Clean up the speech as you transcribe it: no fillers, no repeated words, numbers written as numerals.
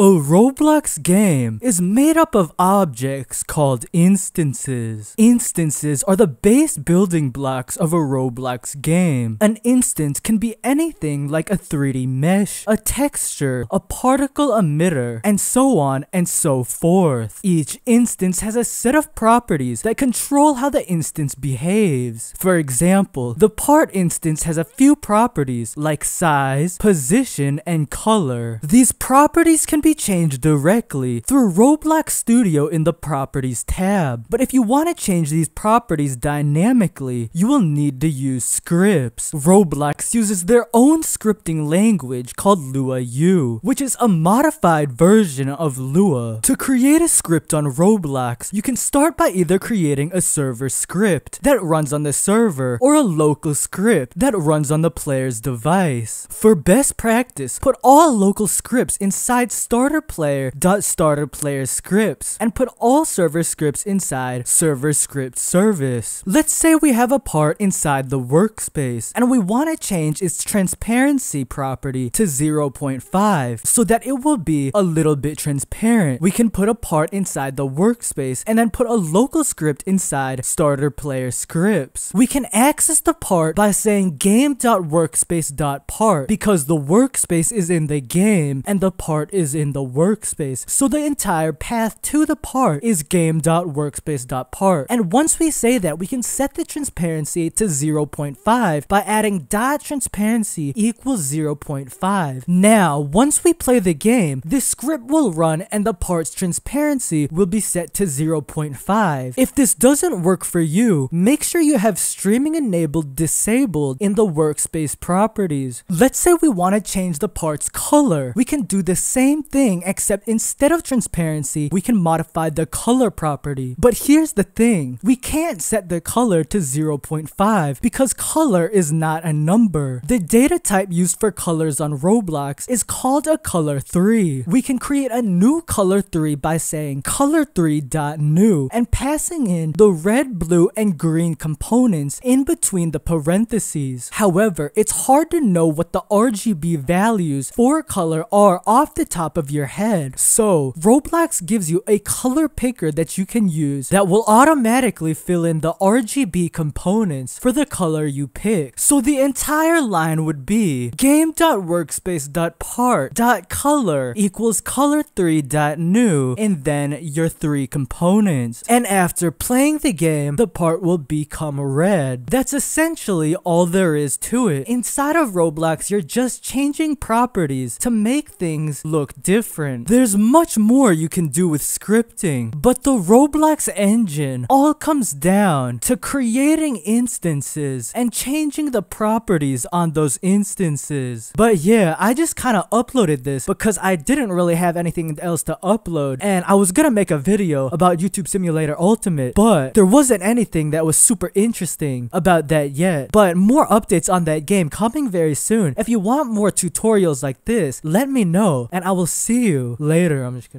A Roblox game is made up of objects called instances. Instances are the base building blocks of a Roblox game. An instance can be anything like a 3D mesh, a texture, a particle emitter, and so on and so forth. Each instance has a set of properties that control how the instance behaves. For example, the part instance has a few properties like size, position, and color. These properties can be changed directly through Roblox Studio in the Properties tab. But if you want to change these properties dynamically, you will need to use scripts. Roblox uses their own scripting language called LuaU, which is a modified version of Lua. To create a script on Roblox, you can start by either creating a server script that runs on the server or a local script that runs on the player's device. For best practice, put all local scripts inside starter player scripts and put all server scripts inside server script service. Let's say we have a part inside the workspace and we want to change its transparency property to 0.5 so that it will be a little bit transparent. We can put a part inside the workspace and then put a local script inside starter player scripts. We can access the part by saying game.workspace.part because the workspace is in the game and the part is in the workspace, so the entire path to the part is game.workspace.part. And once we say that, we can set the transparency to 0.5 by adding .transparency equals 0.5. Now, once we play the game, this script will run and the part's transparency will be set to 0.5. If this doesn't work for you, make sure you have streaming enabled disabled in the workspace properties. Let's say we want to change the part's color. We can do the same thing, except instead of transparency, we can modify the color property. But here's the thing, we can't set the color to 0.5 because color is not a number. The data type used for colors on Roblox is called a Color3. We can create a new Color3 by saying Color3.new and passing in the red, blue, and green components in between the parentheses. However, it's hard to know what the RGB values for color are off the top of your head. So Roblox gives you a color picker that you can use that will automatically fill in the RGB components for the color you pick. So the entire line would be game.workspace.part.color equals color3.new and then your three components. And after playing the game, the part will become red. That's essentially all there is to it. Inside of Roblox, you're just changing properties to make things look different. There's much more you can do with scripting, but the Roblox engine all comes down to creating instances and changing the properties on those instances. But yeah, I just kind of uploaded this because I didn't really have anything else to upload, and I was gonna make a video about YouTube Simulator Ultimate, but there wasn't anything that was super interesting about that yet. But more updates on that game coming very soon. If you want more tutorials like this, let me know, and I will see you later. I'm just kidding.